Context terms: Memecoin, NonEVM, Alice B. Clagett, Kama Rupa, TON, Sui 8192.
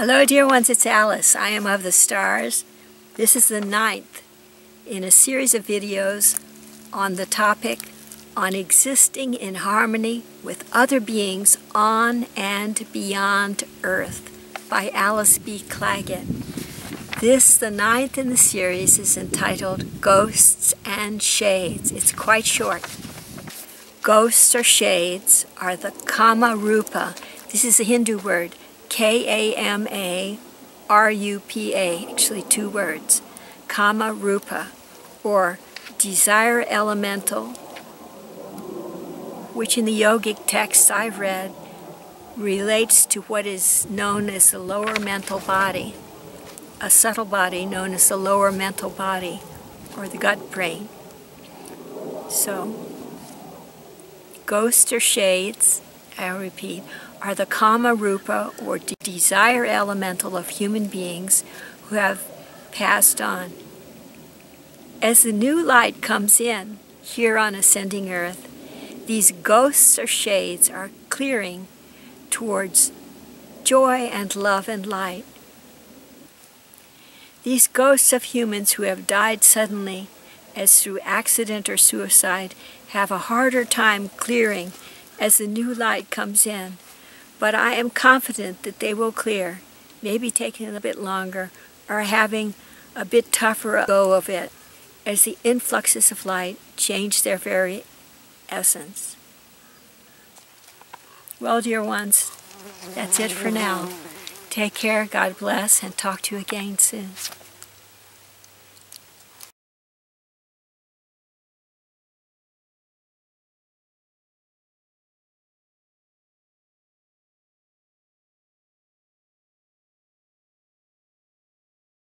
Hello dear ones, it's Alice. I am of the stars. This is the 9th in a series of videos on the topic on existing in harmony with other beings on and beyond Earth by Alice B. Clagett. This, the 9th in the series, is entitled Ghosts and Shades. It's quite short. Ghosts or shades are the Kama Rupa. This is a Hindu word. K-A-M-A-R-U-P-A, actually two words, Kama Rupa, or desire elemental, which in the yogic texts I've read relates to what is known as the lower mental body, a subtle body known as the lower mental body, or the gut brain. So, ghosts or shades, I repeat, are the Kama Rupa, or desire elemental of human beings who have passed on. As the new light comes in here on Ascending Earth, these ghosts or shades are clearing towards joy and love and light. These ghosts of humans who have died suddenly, as through accident or suicide, have a harder time clearing as the new light comes in. But I am confident that they will clear, maybe taking a bit longer or having a bit tougher go of it as the influxes of light change their very essence. Well, dear ones, that's it for now. Take care, God bless, and talk to you again soon.